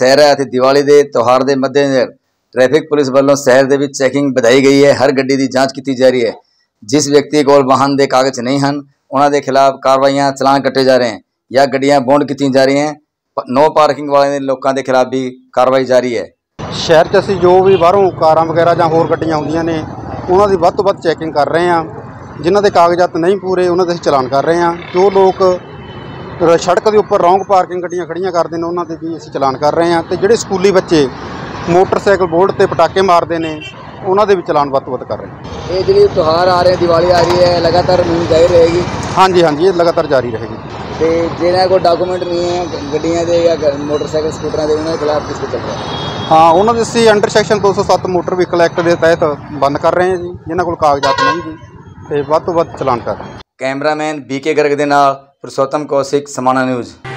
शहर है। दिवाली के त्यौहार के मद्देनजर ट्रैफिक पुलिस वालों शहर के विच चैकिंग बढ़ाई गई है। हर गड्डी की जाँच की जा रही है। जिस व्यक्ति को वाहन के कागज नहीं हैं उन्होंने के खिलाफ कार्रवाइयां चलान कटे जा रहे हैं या गड्डियां बॉन्ड की जा रही हैं। नो पार्किंग वाले लोगों के खिलाफ भी कार्रवाई जारी है। शहर से असी जो भी बाहरों कारां वगैरह जां होर गड्डियां आउंदियां ने उन्हां दी वध तों वध चैकिंग कर रहे हैं। जिन्हां दे कागजात नहीं पूरे उन्हां दे चलान कर रहे हैं। जो लोग सड़क के उपर रौंग पार्किंग गड्डियां खड़ियां करते हैं उन्हां दे भी असी चलान कर रहे हैं। तो जिहड़े स्कूली बच्चे मोटरसाइकिल बोर्ड पर पटाके मारते हैं उन्हां दे भी चलान वध तों वध कर रहे हैं। ये जिहड़ी त्यौहार आ रहे दिवाली आ रही है लगातार जारी रहेगी। हाँ जी हाँ जी ये लगातार जारी रहेगी। तो जिन्हें कोई डॉकूमेंट नहीं है गड्डियां दे या मोटरसाइकिल स्कूटर के उन्होंने खिलाफ किस चल रहा है। हाँ उन्होंने असी under section 207 motor vehicle act के तहत बंद कर रहे हैं जी। जिन्होंने को कागजात नहीं जी तो वध तो वध चलान कर रहे हैं। कैमरामैन BK गर्ग के नाल पुरुषोत्तम कौशिक, समाना न्यूज़।